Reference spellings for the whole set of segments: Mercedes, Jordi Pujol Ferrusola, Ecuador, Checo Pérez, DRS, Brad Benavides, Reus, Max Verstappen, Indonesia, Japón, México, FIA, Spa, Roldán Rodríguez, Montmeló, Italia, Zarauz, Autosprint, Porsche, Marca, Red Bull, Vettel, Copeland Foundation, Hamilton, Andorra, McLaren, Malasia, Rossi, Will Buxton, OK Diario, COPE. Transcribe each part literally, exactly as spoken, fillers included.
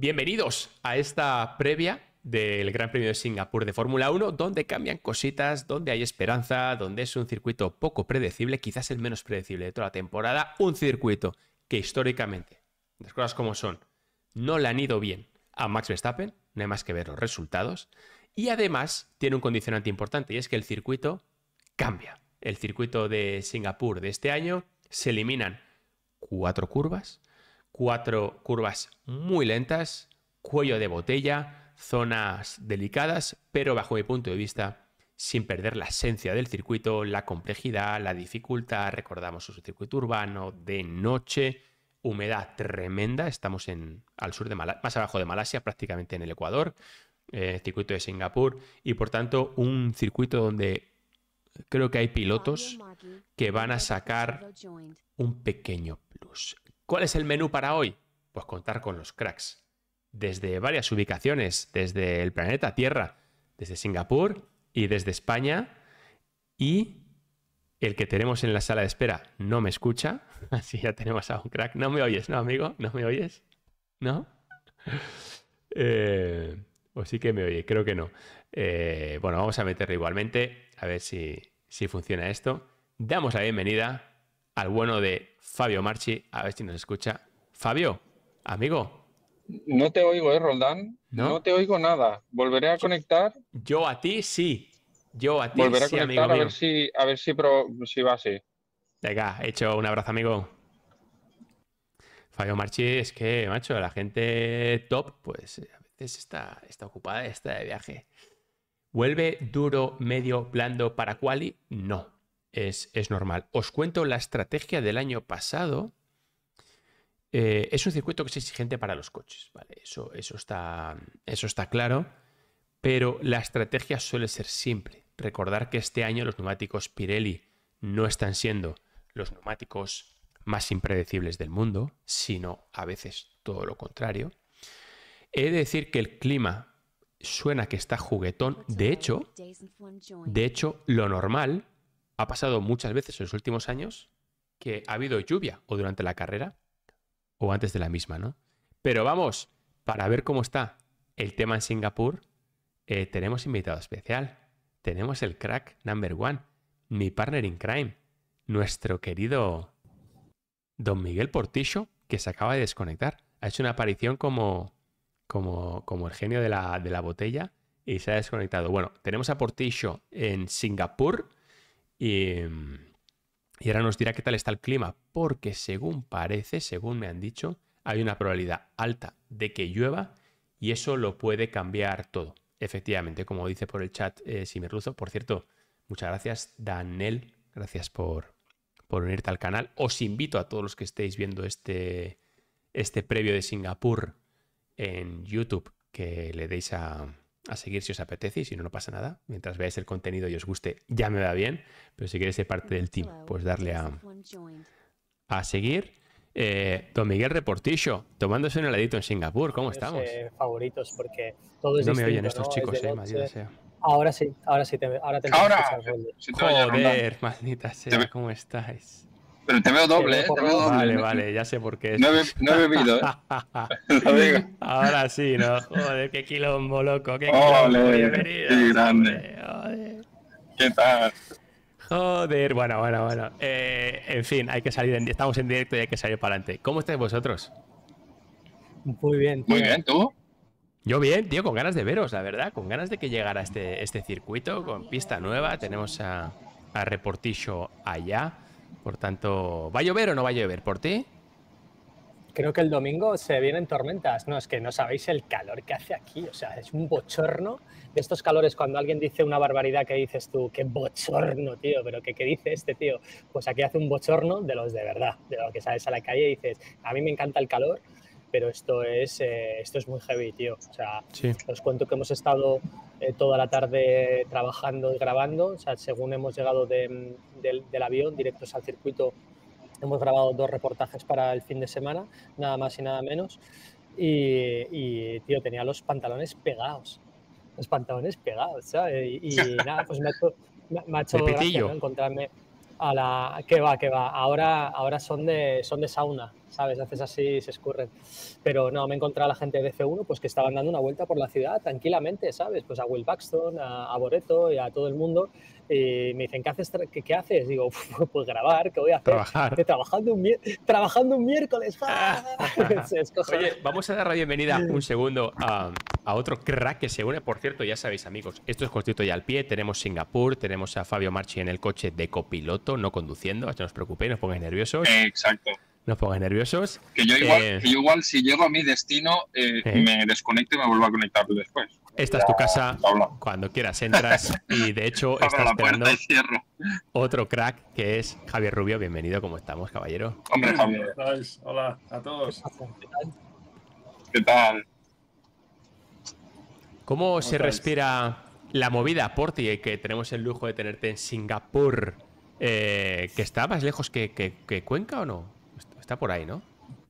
Bienvenidos a esta previa del Gran Premio de Singapur de Fórmula uno, donde cambian cositas, donde hay esperanza, donde es un circuito poco predecible, quizás el menos predecible de toda la temporada, un circuito que históricamente, las cosas como son, no le han ido bien a Max Verstappen, no hay más que ver los resultados, y además tiene un condicionante importante, y es que el circuito cambia. El circuito de Singapur de este año se eliminan cuatro curvas, Cuatro curvas muy lentas, cuello de botella, zonas delicadas, pero bajo mi punto de vista, sin perder la esencia del circuito, la complejidad, la dificultad. Recordamos un circuito urbano de noche, humedad tremenda. Estamos en, al sur de Malasia, más abajo de Malasia, prácticamente en el Ecuador, eh, circuito de Singapur, y por tanto un circuito donde creo que hay pilotos que van a sacar un pequeño plus. ¿Cuál es el menú para hoy? Pues contar con los cracks. Desde varias ubicaciones, desde el planeta Tierra, desde Singapur y desde España. Y el que tenemos en la sala de espera no me escucha. Así ya tenemos a un crack. No me oyes, ¿no, amigo? ¿No me oyes? ¿No? Eh, o sí que me oye, creo que no. Eh, bueno, vamos a meterlo igualmente, a ver si, si funciona esto. Damos la bienvenida al bueno de Fabio Marchi, a ver si nos escucha. Fabio, amigo. No te oigo, ¿eh, Roldán? ¿No? No te oigo nada. ¿Volveré a conectar? Yo a ti sí. Yo a ti Volveré sí, a conectar, amigo mío. A ver si, a ver si, pro, si va así. Venga, he hecho un abrazo, amigo. Fabio Marchi, es que, macho, la gente top, pues a veces está, está ocupada, está de viaje. ¿Vuelve duro, medio, blando para quali? No. Es, es normal. Os cuento la estrategia del año pasado. Eh, es un circuito que es exigente para los coches, ¿vale? Eso, eso, está, eso está claro, pero la estrategia suele ser simple. Recordar que este año los neumáticos Pirelli no están siendo los neumáticos más impredecibles del mundo, sino a veces todo lo contrario. He de decir que el clima suena que está juguetón. De hecho, de hecho lo normal... Ha pasado muchas veces en los últimos años que ha habido lluvia o durante la carrera o antes de la misma, ¿no? Pero vamos, para ver cómo está el tema en Singapur, eh, tenemos invitado especial. Tenemos el crack number one, mi partner in crime, nuestro querido don Miguel Portillo, que se acaba de desconectar. Ha hecho una aparición como, como, como el genio de la, de la botella y se ha desconectado. Bueno, tenemos a Portillo en Singapur. Y, y ahora nos dirá qué tal está el clima, porque según parece, según me han dicho, hay una probabilidad alta de que llueva y eso lo puede cambiar todo. Efectivamente, como dice por el chat eh, Simirruzo, por cierto, muchas gracias, Daniel, gracias por, por unirte al canal. Os invito a todos los que estéis viendo este, este previo de Singapur en YouTube, que le deis a... a seguir si os apetece y si no, no pasa nada. Mientras veáis el contenido y os guste, ya me va bien. Pero si queréis ser parte del team, pues darle a, a seguir. Eh, don Miguel Reportillo, tomándose un heladito en Singapur, ¿cómo estamos? Eh, favoritos, porque todo es no distinto, me oyen estos ¿no? chicos, eh, maldita sea. Ahora sí, ahora sí. Te, ahora te ahora. Te Joder, maldita sea, me... ¿cómo estáis? Pero te veo doble, ¿eh? Te veo doble. Vale, vale, ya sé por qué es. No, he, no he bebido, ¿eh? Lo digo. Ahora sí, ¿no? Joder, qué quilombo, loco. Qué quilombo, olé, bienvenido. Qué grande. Joder. ¿Qué tal? Joder, bueno, bueno, bueno. Eh, en fin, hay que salir en, estamos en directo y hay que salir para adelante. ¿Cómo estáis vosotros? Muy bien. Tío. Muy bien, ¿tú? Yo bien, tío, con ganas de veros, la verdad. Con ganas de que llegara este, este circuito, con pista nueva. Tenemos a, a Reportillo allá. Por tanto, ¿va a llover o no va a llover por ti? Creo que el domingo se vienen tormentas. No, es que no sabéis el calor que hace aquí. O sea, es un bochorno de estos calores. Cuando alguien dice una barbaridad que dices tú, qué bochorno, tío, pero ¿qué, qué dice este tío? Pues aquí hace un bochorno de los de verdad, de los que sales a la calle y dices, a mí me encanta el calor, pero esto es, eh, esto es muy heavy, tío. O sea, sí. Os cuento que hemos estado eh, toda la tarde trabajando y grabando. O sea, según hemos llegado de, de, del avión, directos al circuito, hemos grabado dos reportajes para el fin de semana, nada más y nada menos. Y, y tío, tenía los pantalones pegados. Los pantalones pegados, ¿sabes? Y, y nada, pues me ha hecho, me ha hecho gracia, ¿no? encontrarme... A la... Que va, que va. Ahora, ahora son de son de sauna, ¿sabes? Haces así, se escurren. Pero no, me he encontrado a la gente de F uno pues que estaban dando una vuelta por la ciudad tranquilamente, ¿sabes? Pues a Will Buxton, a, a Boreto y a todo el mundo. Y me dicen, ¿qué haces? ¿Qué, qué haces? Digo, pues grabar, ¿qué voy a hacer? Trabajar. Trabajando un, trabajando un miércoles. ¡Ah! Oye, vamos a dar la bienvenida un segundo a, a otro crack que se une. Por cierto, ya sabéis, amigos, esto es cortito y al pie. Tenemos Singapur, tenemos a Fabio Marchi en el coche de copiloto, no conduciendo, no os preocupéis, no os pongáis nerviosos. Eh, exacto. No os pongáis nerviosos. Que yo igual, eh, que yo igual si llego a mi destino, eh, eh. me desconecto y me vuelvo a conectar después. Esta es tu casa, hola. Cuando quieras entras y de hecho estás esperando otro crack que es Javier Rubio. Bienvenido, ¿cómo estamos, caballero? Hombre, Javier. Hola a todos. ¿Qué tal? ¿Qué tal? ¿Cómo, ¿Cómo se estáis? Respira la movida, Porti, que tenemos el lujo de tenerte en Singapur? Eh, ¿Que está más lejos que, que, que Cuenca o no? Está por ahí, ¿no?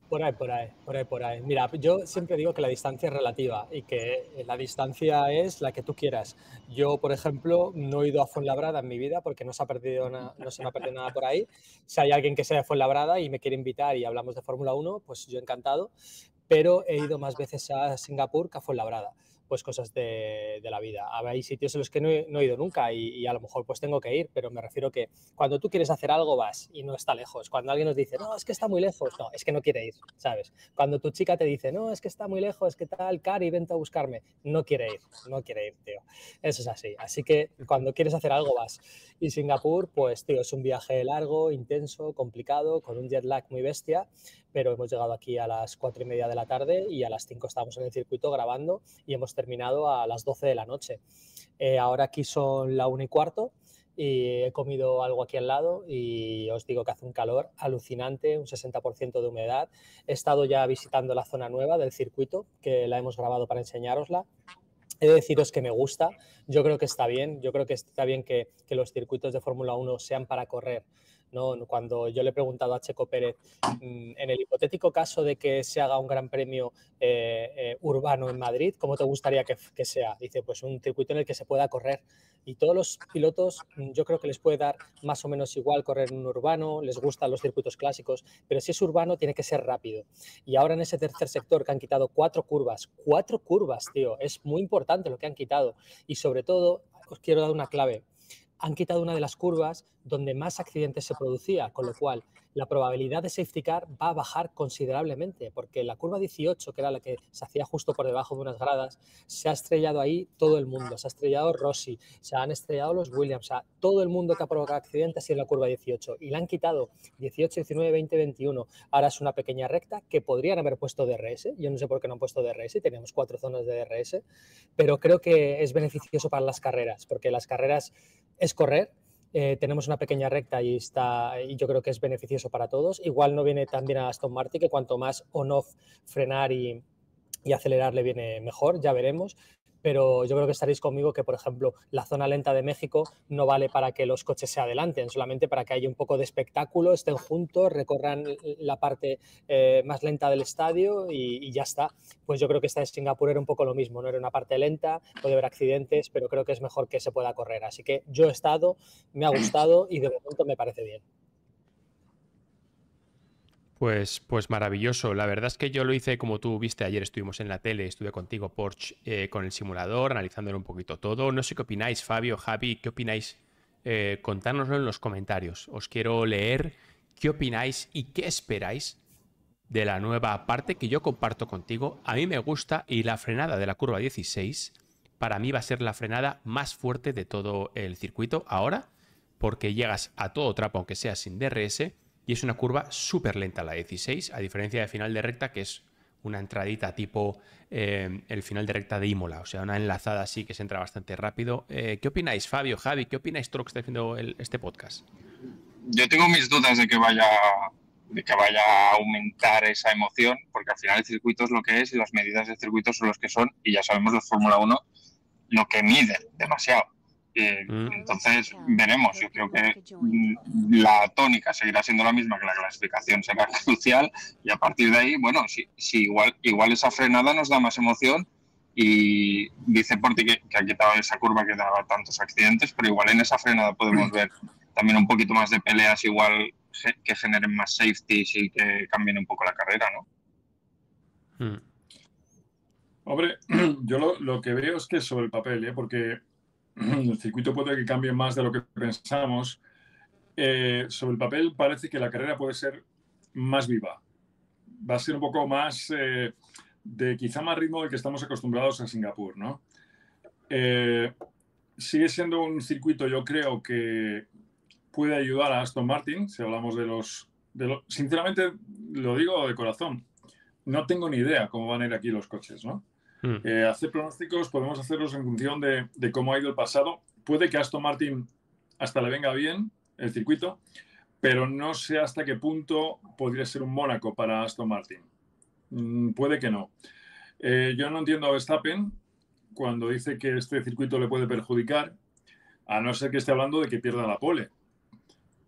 Por ahí, por ahí, por ahí, por ahí. Mira, yo siempre digo que la distancia es relativa y que la distancia es la que tú quieras. Yo, por ejemplo, no he ido a Fuenlabrada en mi vida porque no se, ha perdido na, no se me ha perdido nada por ahí. Si hay alguien que sea de Fuenlabrada y me quiere invitar y hablamos de Fórmula uno, pues yo encantado. Pero he ido más veces a Singapur que a Fuenlabrada. Pues cosas de, de la vida. Hay sitios en los que no he, no he ido nunca y, y a lo mejor pues tengo que ir, pero me refiero que cuando tú quieres hacer algo vas y no está lejos. Cuando alguien nos dice, no, es que está muy lejos, no, es que no quiere ir, ¿sabes? Cuando tu chica te dice, no, es que está muy lejos, ¿qué tal, Cari? Vente a buscarme. No quiere ir, no quiere ir, tío. Eso es así. Así que cuando quieres hacer algo vas. Y Singapur, pues, tío, es un viaje largo, intenso, complicado, con un jet lag muy bestia, pero hemos llegado aquí a las cuatro y media de la tarde y a las cinco estábamos en el circuito grabando y hemos terminado a las doce de la noche. Eh, ahora aquí son la una y cuarto y he comido algo aquí al lado y os digo que hace un calor alucinante, un sesenta por ciento de humedad. He estado ya visitando la zona nueva del circuito, que la hemos grabado para enseñárosla. He de deciros que me gusta, yo creo que está bien, yo creo que está bien que, que los circuitos de Fórmula uno sean para correr. No, cuando yo le he preguntado a Checo Pérez, en el hipotético caso de que se haga un gran premio eh, eh, urbano en Madrid, ¿cómo te gustaría que, que sea? Dice, pues un circuito en el que se pueda correr. Y todos los pilotos yo creo que les puede dar más o menos igual correr en un urbano, les gustan los circuitos clásicos, pero si es urbano tiene que ser rápido. Y ahora en ese tercer sector que han quitado cuatro curvas, cuatro curvas, tío, es muy importante lo que han quitado. Y sobre todo, os quiero dar una clave. Han quitado una de las curvas donde más accidentes se producía, con lo cual la probabilidad de safety car va a bajar considerablemente, porque la curva dieciocho, que era la que se hacía justo por debajo de unas gradas, se ha estrellado ahí todo el mundo, se ha estrellado Rossi, se han estrellado los Williams, o sea, todo el mundo que ha provocado accidentes ha sido en la curva dieciocho, y la han quitado dieciocho, diecinueve, veinte, veintiuno, ahora es una pequeña recta que podrían haber puesto D R S, yo no sé por qué no han puesto D R S, teníamos cuatro zonas de D R S, pero creo que es beneficioso para las carreras, porque las carreras es correr. Eh, tenemos una pequeña recta y, está, y yo creo que es beneficioso para todos. Igual no viene tan bien a Aston Martin, que cuanto más on-off frenar y, y acelerar le viene mejor, ya veremos. Pero yo creo que estaréis conmigo que, por ejemplo, la zona lenta de México no vale para que los coches se adelanten, solamente para que haya un poco de espectáculo, estén juntos, recorran la parte eh, más lenta del estadio y, y ya está. Pues yo creo que esta de Singapur era un poco lo mismo, no era una parte lenta, puede haber accidentes, pero creo que es mejor que se pueda correr. Así que yo he estado, me ha gustado y de momento me parece bien. Pues, pues maravilloso. La verdad es que yo lo hice como tú viste ayer, estuvimos en la tele, estuve contigo, Porsche, eh, con el simulador, analizándolo un poquito todo. No sé qué opináis, Fabio, Javi, ¿qué opináis? Eh, contárnoslo en los comentarios. Os quiero leer qué opináis y qué esperáis de la nueva parte que yo comparto contigo. A mí me gusta y la frenada de la curva dieciséis para mí va a ser la frenada más fuerte de todo el circuito ahora, porque llegas a todo trapo, aunque sea sin D R S, y es una curva súper lenta la dieciséis, a diferencia de final de recta, que es una entradita tipo eh, el final de recta de Imola. O sea, una enlazada así que se entra bastante rápido. Eh, ¿Qué opináis, Fabio, Javi? ¿Qué opináis todos los que estáis viendo el, este podcast? Yo tengo mis dudas de que, vaya, de que vaya a aumentar esa emoción, porque al final el circuito es lo que es y las medidas del circuito son los que son. Y ya sabemos los Fórmula uno lo que miden demasiado. Entonces veremos, yo creo que la tónica seguirá siendo la misma, que la clasificación será crucial y a partir de ahí, bueno, si, si igual, igual esa frenada nos da más emoción y dice Porti que, que ha quitado esa curva que daba tantos accidentes, pero igual en esa frenada podemos ver también un poquito más de peleas igual que generen más safeties y que cambien un poco la carrera, ¿no? Hmm. Hombre, yo lo, lo que veo es que sobre el papel, ¿eh? Porque el circuito puede que cambie más de lo que pensamos. Eh, sobre el papel parece que la carrera puede ser más viva. Va a ser un poco más eh, de quizá más ritmo del que estamos acostumbrados a Singapur, ¿no? Eh, sigue siendo un circuito, yo creo, que puede ayudar a Aston Martin, si hablamos de los... De los sinceramente, lo digo de corazón, no tengo ni idea cómo van a ir aquí los coches, ¿no? Mm. Eh, hacer pronósticos podemos hacerlos en función de, de cómo ha ido el pasado. Puede que a Aston Martin hasta le venga bien el circuito, pero no sé hasta qué punto podría ser un Mónaco para Aston Martin. Mm, puede que no. Eh, yo no entiendo a Verstappen cuando dice que este circuito le puede perjudicar, a no ser que esté hablando de que pierda la pole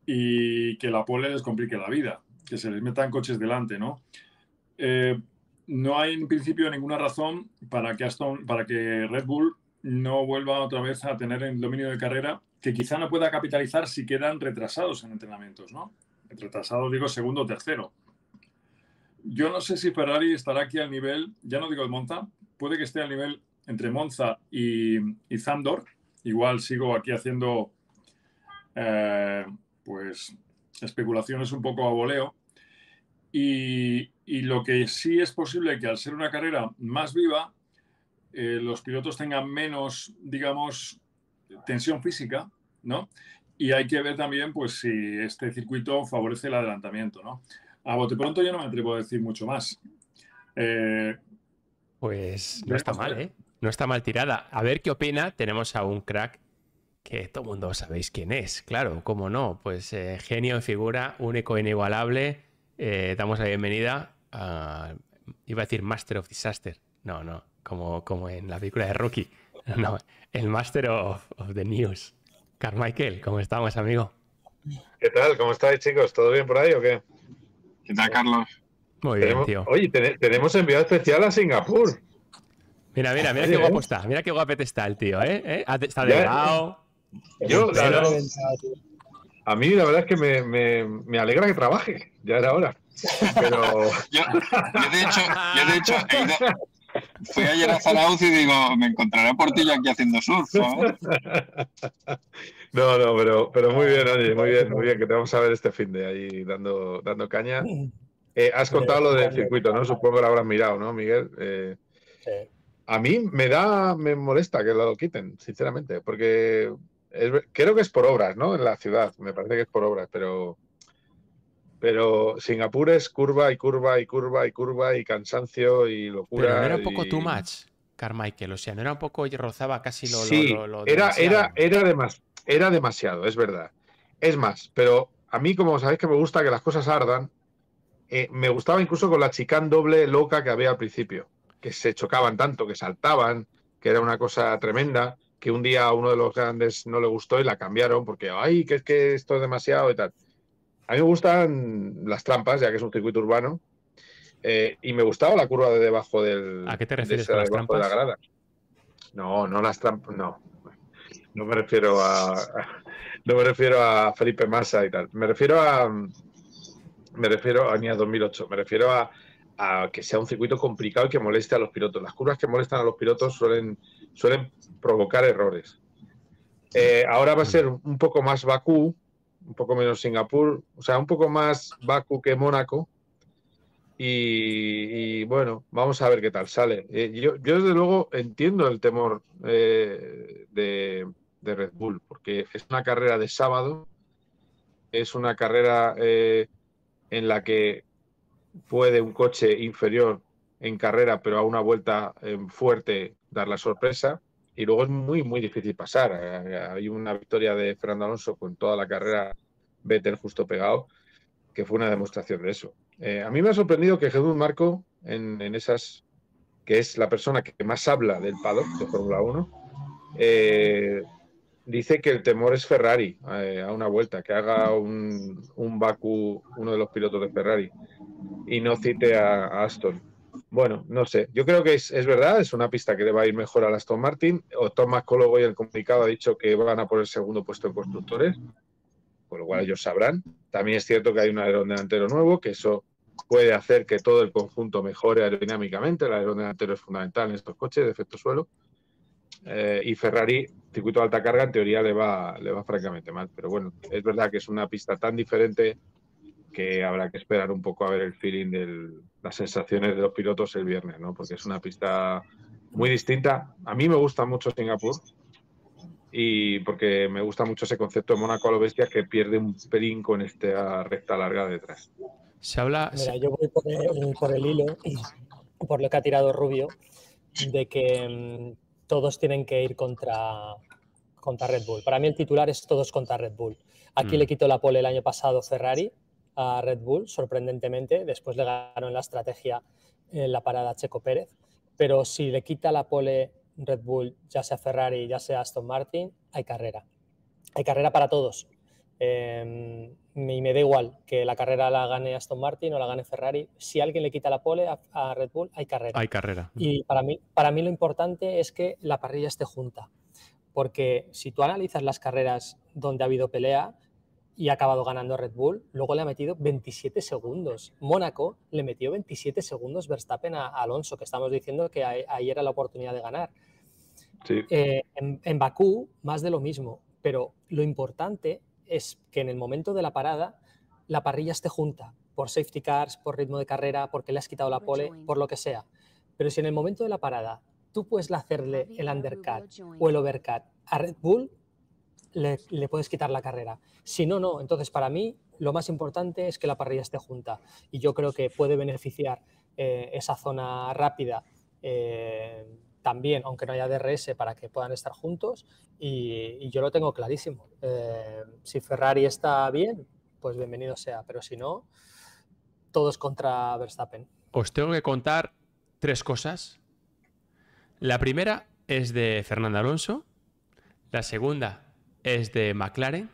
y que la pole les complique la vida, que se les metan coches delante, ¿no? Eh, no hay en principio ninguna razón para que, Aston, para que Red Bull no vuelva otra vez a tener el dominio de carrera, que quizá no pueda capitalizar si quedan retrasados en entrenamientos, ¿no? Retrasados, digo, segundo o tercero. Yo no sé si Ferrari estará aquí al nivel, ya no digo de Monza, puede que esté al nivel entre Monza y, y Zandvoort. Igual sigo aquí haciendo eh, pues especulaciones un poco a voleo. Y, y lo que sí es posible que al ser una carrera más viva, eh, los pilotos tengan menos, digamos, tensión física, ¿no? Y hay que ver también, pues, si este circuito favorece el adelantamiento, ¿no? A bote pronto yo no me atrevo a decir mucho más. Eh, pues no está mal, ¿eh? No está mal tirada. A ver qué opina. Tenemos a un crack que todo el mundo sabéis quién es, claro, cómo no. Pues eh, genio en figura, único e inigualable. Eh, damos la bienvenida a... Iba a decir Master of Disaster. No, no, como, como en la película de Rocky. No, el Master of, of the News. Carmichael, ¿cómo estamos, amigo? ¿Qué tal? ¿Cómo estáis, chicos? ¿Todo bien por ahí o qué? ¿Qué tal, Carlos? Muy bien, tío. Oye, ten tenemos enviado especial a Singapur. Mira, mira, mira qué guapo está. Mira qué guapete está el tío, ¿eh? ¿Eh? Está delgado. Yo, la verdad, a mí la verdad es que me, me, me alegra que trabaje. Ya era hora. Pero... yo, yo, de hecho, yo de hecho he ido... Fui ayer a Zarauz y digo, me encontraré Portillo aquí haciendo surf, ¿no? No, no, pero, pero muy bien, oye, muy bien, muy bien, que te vamos a ver este fin de ahí dando, dando caña. Eh, has contado lo del circuito, ¿no? Supongo que lo habrás mirado, ¿no, Miguel? Eh, a mí me da, me molesta que lo quiten, sinceramente, porque es, creo que es por obras, ¿no? En la ciudad, me parece que es por obras, pero... Pero Singapur es curva y curva y curva y curva y cansancio y locura. Pero no era un poco y... too much, Carmichael. O sea, no era un poco, rozaba casi lo... Sí, lo, lo, lo era, era, era, demas, era demasiado, es verdad. Es más, pero a mí, como sabéis que me gusta que las cosas ardan, eh, me gustaba incluso con la chicane doble loca que había al principio. Que se chocaban tanto, que saltaban, que era una cosa tremenda, que un día a uno de los grandes no le gustó y la cambiaron porque, ay, que es que esto es demasiado y tal. A mí me gustan las trampas, ya que es un circuito urbano, eh, y me gustaba la curva de debajo del... ¿A qué te refieres de con las trampas? De la grada. No, no las trampas, no. No me refiero a... No me refiero a Felipe Massa y tal. Me refiero a... Me refiero a ni a dos mil ocho. Me refiero a, a que sea un circuito complicado y que moleste a los pilotos. Las curvas que molestan a los pilotos suelen, suelen provocar errores. Eh, ahora va a ser un poco más Bakú, un poco menos Singapur, o sea, un poco más Bakú que Mónaco. Y, y bueno, vamos a ver qué tal sale. Eh, yo, yo, desde luego, entiendo el temor eh, de, de Red Bull, porque es una carrera de sábado, es una carrera eh, en la que puede un coche inferior en carrera, pero a una vuelta eh, fuerte, dar la sorpresa. Y luego es muy, muy difícil pasar. Hay una victoria de Fernando Alonso con toda la carrera Vettel justo pegado, que fue una demostración de eso. Eh, a mí me ha sorprendido que Jesús Marco, en, en esas, que es la persona que más habla del paddock de Fórmula uno, eh, dice que el temor es Ferrari eh, a una vuelta, que haga un, un Bakú, uno de los pilotos de Ferrari, y no cite a, a Aston. Bueno, no sé. Yo creo que es, es verdad, es una pista que le va a ir mejor al Aston Martin. O Tomás Cologo y el comunicado ha dicho que van a por el segundo puesto en constructores. con lo cual ellos sabrán. También es cierto que hay un alerón delantero nuevo, que eso puede hacer que todo el conjunto mejore aerodinámicamente. El alerón delantero es fundamental en estos coches de efecto suelo. Eh, y Ferrari, circuito de alta carga, en teoría le va, le va francamente mal. Pero bueno, es verdad que es una pista tan diferente que habrá que esperar un poco a ver el feeling, del, las sensaciones de los pilotos el viernes, ¿no? Porque es una pista muy distinta. A mí me gusta mucho Singapur, y porque me gusta mucho ese concepto de Mónaco a lo bestia, que pierde un pelín con esta recta larga detrás. Se habla... Mira, yo voy por el, por el hilo, por lo que ha tirado Rubio, de que todos tienen que ir contra, contra Red Bull. Para mí el titular es todos contra Red Bull. Aquí mm. le quitó la pole el año pasado Ferrari a Red Bull, sorprendentemente. Después le ganó en la estrategia en la parada a Checo Pérez. Pero si le quita la pole Red Bull, ya sea Ferrari, ya sea Aston Martin, hay carrera. Hay carrera para todos. Eh, y me da igual que la carrera la gane Aston Martin o la gane Ferrari. Si alguien le quita la pole a, a Red Bull, hay carrera. Hay carrera. Y para mí, para mí lo importante es que la parrilla esté junta. Porque si tú analizas las carreras donde ha habido pelea y ha acabado ganando Red Bull, luego le ha metido veintisiete segundos. Mónaco le metió veintisiete segundos Verstappen a, a Alonso, que estamos diciendo que ahí era la oportunidad de ganar. Sí. Eh, en, en Bakú, más de lo mismo. Pero lo importante es que en el momento de la parada la parrilla esté junta, por safety cars, por ritmo de carrera, porque le has quitado la pole, por lo que sea. Pero si en el momento de la parada tú puedes hacerle el undercut o el overcut a Red Bull, le, le puedes quitar la carrera. Si no, no. Entonces, para mí, lo más importante es que la parrilla esté junta. Y yo creo que puede beneficiar eh, esa zona rápida eh, también, aunque no haya D R S, para que puedan estar juntos, y, y yo lo tengo clarísimo. Eh, si Ferrari está bien, pues bienvenido sea, pero si no, todos contra Verstappen. Os tengo que contar tres cosas. La primera es de Fernando Alonso, la segunda es de McLaren,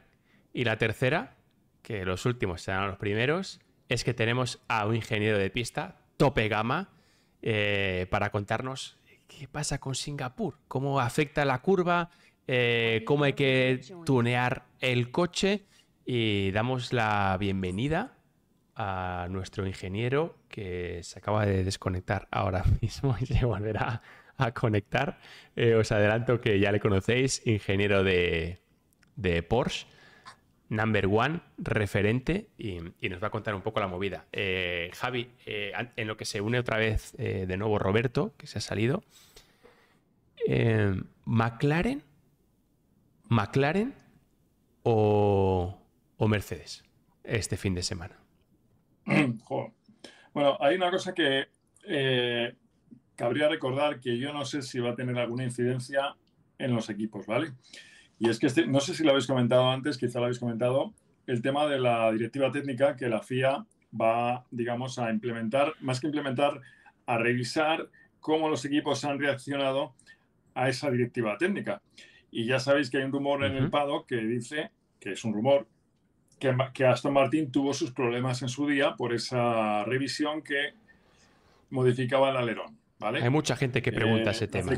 y la tercera, que los últimos serán los primeros, es que tenemos a un ingeniero de pista tope gama eh, para contarnos ¿qué pasa con Singapur? ¿Cómo afecta la curva? Eh, ¿Cómo hay que tunear el coche? Y damos la bienvenida a nuestro ingeniero, que se acaba de desconectar ahora mismo y se volverá a conectar. Eh, os adelanto que ya le conocéis, ingeniero de, de Porsche, number one, referente, y, y nos va a contar un poco la movida. Eh, Javi, eh, en lo que se une otra vez eh, de nuevo Roberto, que se ha salido. Eh, ¿McLaren? ¿McLaren o, o Mercedes este fin de semana? Bueno, hay una cosa que eh, cabría recordar, que yo no sé si va a tener alguna incidencia en los equipos, ¿vale? Y es que, este, no sé si lo habéis comentado antes, quizá lo habéis comentado, el tema de la directiva técnica que la F I A va, digamos, a implementar, más que implementar, a revisar cómo los equipos han reaccionado a esa directiva técnica. Y ya sabéis que hay un rumor en el paddock que dice, que es un rumor, que, que Aston Martin tuvo sus problemas en su día por esa revisión que modificaba el alerón, ¿vale? Hay mucha gente que pregunta eh, ese tema.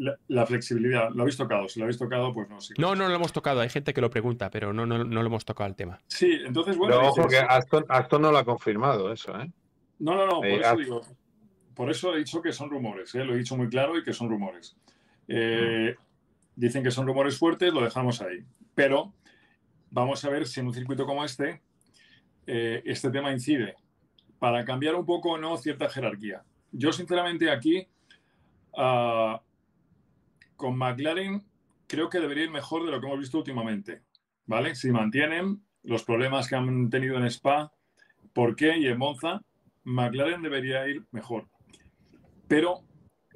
La, la flexibilidad, ¿lo habéis tocado? Si lo habéis tocado, pues no. Sí, no, no lo hemos tocado. Hay gente que lo pregunta, pero no, no, no lo hemos tocado el tema. Sí, entonces, bueno... No, porque Aston, Aston no lo ha confirmado, eso, ¿eh? No, no, no, por eh, eso Aston. digo... Por eso he dicho que son rumores, ¿eh? Lo he dicho muy claro y que son rumores. Eh, mm. Dicen que son rumores fuertes, lo dejamos ahí. Pero vamos a ver si en un circuito como este, eh, este tema incide. Para cambiar un poco o no cierta jerarquía. Yo, sinceramente, aquí... Uh, con McLaren creo que debería ir mejor de lo que hemos visto últimamente, ¿vale? Si mantienen los problemas que han tenido en Spa, ¿por qué? Y en Monza, McLaren debería ir mejor. Pero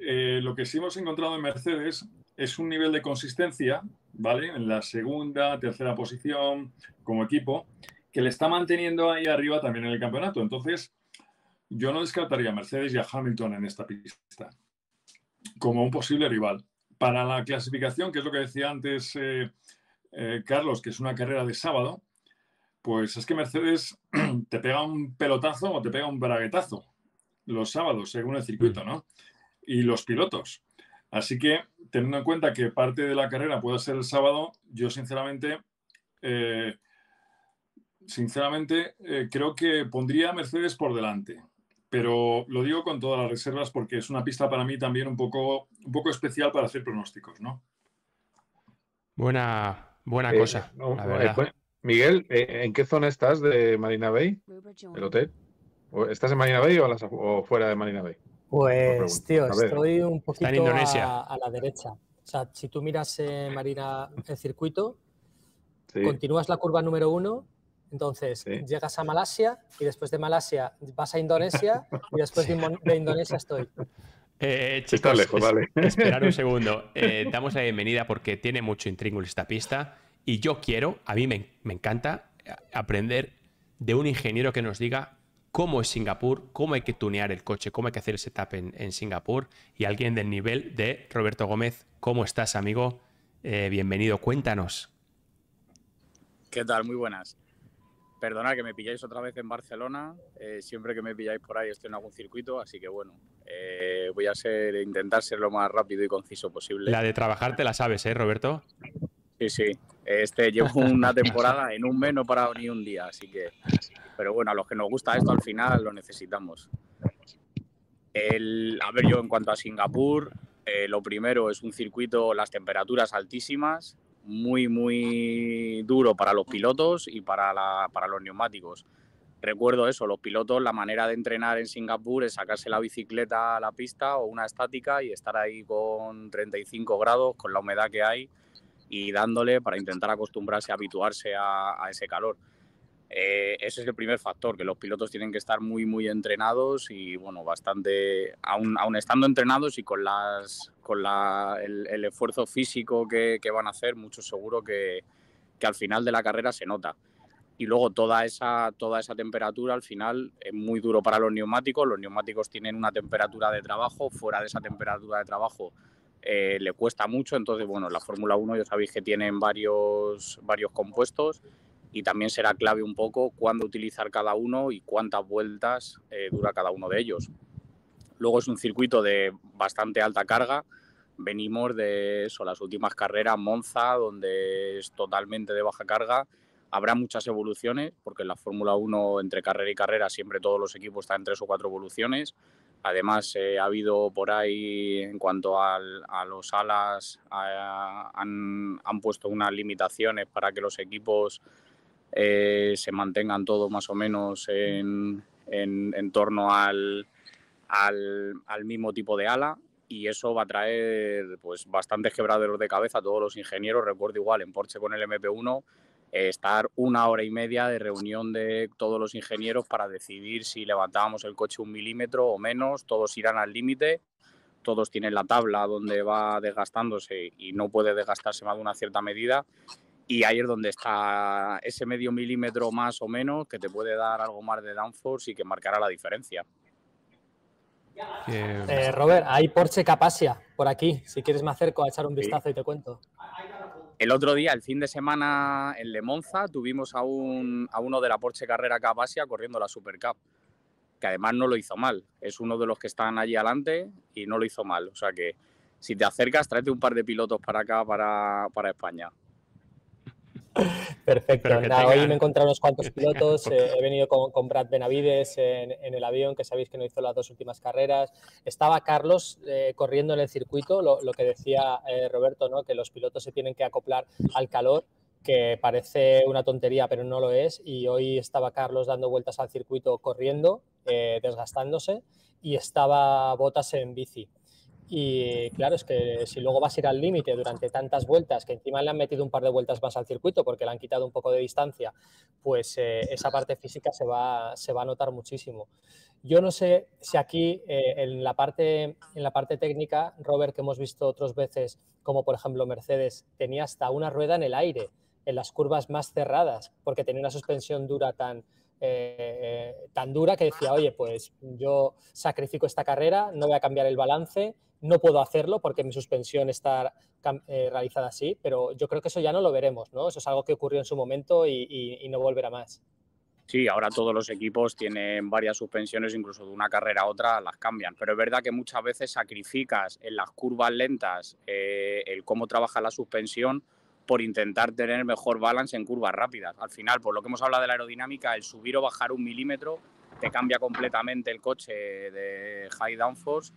eh, lo que sí hemos encontrado en Mercedes es un nivel de consistencia, ¿vale? En la segunda, tercera posición como equipo, que le está manteniendo ahí arriba también en el campeonato. Entonces, yo no descartaría a Mercedes y a Hamilton en esta pista como un posible rival. Para la clasificación, que es lo que decía antes eh, eh, Carlos, que es una carrera de sábado, pues es que Mercedes te pega un pelotazo o te pega un braguetazo los sábados, según el circuito, ¿no? Y los pilotos. Así que, teniendo en cuenta que parte de la carrera puede ser el sábado, yo sinceramente eh, sinceramente, eh, creo que pondría a Mercedes por delante. Pero lo digo con todas las reservas porque es una pista para mí también un poco, un poco especial para hacer pronósticos, ¿no? Buena, buena eh, cosa, no, la verdad. Eh, Miguel, eh, ¿en qué zona estás de Marina Bay, el hotel? ¿Estás en Marina Bay o, las, o fuera de Marina Bay? Pues, tío, estoy un poquito en Indonesia. A, a la derecha. O sea, si tú miras eh, Marina, el circuito, sí. Continúas la curva número uno, entonces sí. Llegas a Malasia y después de Malasia vas a Indonesia y después sí. de, de Indonesia estoy. Eh, chicos, está lejos, vale. Esperar un segundo. Eh, damos la bienvenida porque tiene mucho intríngulis esta pista y yo quiero, a mí me, me encanta aprender de un ingeniero que nos diga cómo es Singapur, cómo hay que tunear el coche, cómo hay que hacer el setup en, en Singapur y alguien del nivel de Roberto Gómez. ¿Cómo estás, amigo? Eh, bienvenido, cuéntanos. ¿Qué tal? Muy buenas. Perdona que me pilláis otra vez en Barcelona, eh, siempre que me pilláis por ahí estoy en algún circuito, así que bueno, eh, voy a ser, intentar ser lo más rápido y conciso posible. La de trabajar te la sabes, ¿eh, Roberto? Sí, sí. Este, llevo una temporada, en un mes no he parado ni un día, así que... Pero bueno, a los que nos gusta esto al final lo necesitamos. El, a ver, yo en cuanto a Singapur, eh, lo primero es un circuito, las temperaturas altísimas... muy, muy duro para los pilotos y para, la, para los neumáticos. Recuerdo eso, los pilotos, la manera de entrenar en Singapur es sacarse la bicicleta a la pista o una estática y estar ahí con treinta y cinco grados, con la humedad que hay y dándole para intentar acostumbrarse, habituarse a, a ese calor. Eh, ese es el primer factor, que los pilotos tienen que estar muy, muy entrenados y, bueno, bastante, aún, aún estando entrenados y con, las, con la, el, el esfuerzo físico que, que van a hacer, mucho seguro que, que al final de la carrera se nota. Y luego toda esa, toda esa temperatura al final es muy duro para los neumáticos. Los neumáticos tienen una temperatura de trabajo, fuera de esa temperatura de trabajo eh, le cuesta mucho. Entonces, bueno, la Fórmula uno ya sabéis que tienen varios, varios compuestos. Y también será clave un poco cuándo utilizar cada uno y cuántas vueltas eh, dura cada uno de ellos. Luego es un circuito de bastante alta carga. Venimos de eso, las últimas carreras, Monza, donde es totalmente de baja carga. Habrá muchas evoluciones, porque en la Fórmula uno, entre carrera y carrera, siempre todos los equipos están en tres o cuatro evoluciones. Además, eh, ha habido por ahí, en cuanto al, a los alas, a, a, han, han puesto unas limitaciones para que los equipos... Eh, se mantengan todos más o menos en, en, en torno al, al, al mismo tipo de ala y eso va a traer pues, bastantes quebraderos de cabeza a todos los ingenieros. Recuerdo igual en Porsche con el M P uno eh, estar una hora y media de reunión de todos los ingenieros para decidir si levantábamos el coche un milímetro o menos, todos irán al límite, todos tienen la tabla donde va desgastándose y no puede desgastarse más de una cierta medida. Y ahí es donde está ese medio milímetro más o menos que te puede dar algo más de downforce y que marcará la diferencia. Eh, Robert, hay Porsche Capasia por aquí. Si quieres me acerco a echar un vistazo sí. y te cuento. El otro día, el fin de semana en Le Monza, tuvimos a, un, a uno de la Porsche Carrera Capasia corriendo la Super Cup, que además no lo hizo mal. Es uno de los que están allí adelante y no lo hizo mal. O sea que si te acercas, tráete un par de pilotos para acá, para, para España. Perfecto, nada, tenga... hoy me he encontrado unos cuantos pilotos, eh, he venido con, con Brad Benavides en, en el avión, que sabéis que no hizo las dos últimas carreras, estaba Carlos eh, corriendo en el circuito, lo, lo que decía eh, Roberto, ¿no? Que los pilotos se tienen que acoplar al calor, que parece una tontería pero no lo es, y hoy estaba Carlos dando vueltas al circuito corriendo, eh, desgastándose, y estaba Bottas en bici. Y claro, es que si luego vas a ir al límite durante tantas vueltas, que encima le han metido un par de vueltas más al circuito porque le han quitado un poco de distancia, pues eh, esa parte física se va, se va a notar muchísimo. Yo no sé si aquí, eh, en, la parte, en la parte técnica, Robert, que hemos visto otras veces, como por ejemplo Mercedes, tenía hasta una rueda en el aire, en las curvas más cerradas, porque tenía una suspensión dura tan... Eh, eh, tan dura que decía, oye, pues yo sacrifico esta carrera, no voy a cambiar el balance, no puedo hacerlo porque mi suspensión está eh, realizada así, pero yo creo que eso ya no lo veremos, ¿no? Eso es algo que ocurrió en su momento y, y, y no volverá más. Sí, ahora todos los equipos tienen varias suspensiones, incluso de una carrera a otra las cambian, pero es verdad que muchas veces sacrificas en las curvas lentas eh, el cómo trabaja la suspensión por intentar tener mejor balance en curvas rápidas. Al final, por lo que hemos hablado de la aerodinámica, el subir o bajar un milímetro te cambia completamente el coche de high downforce,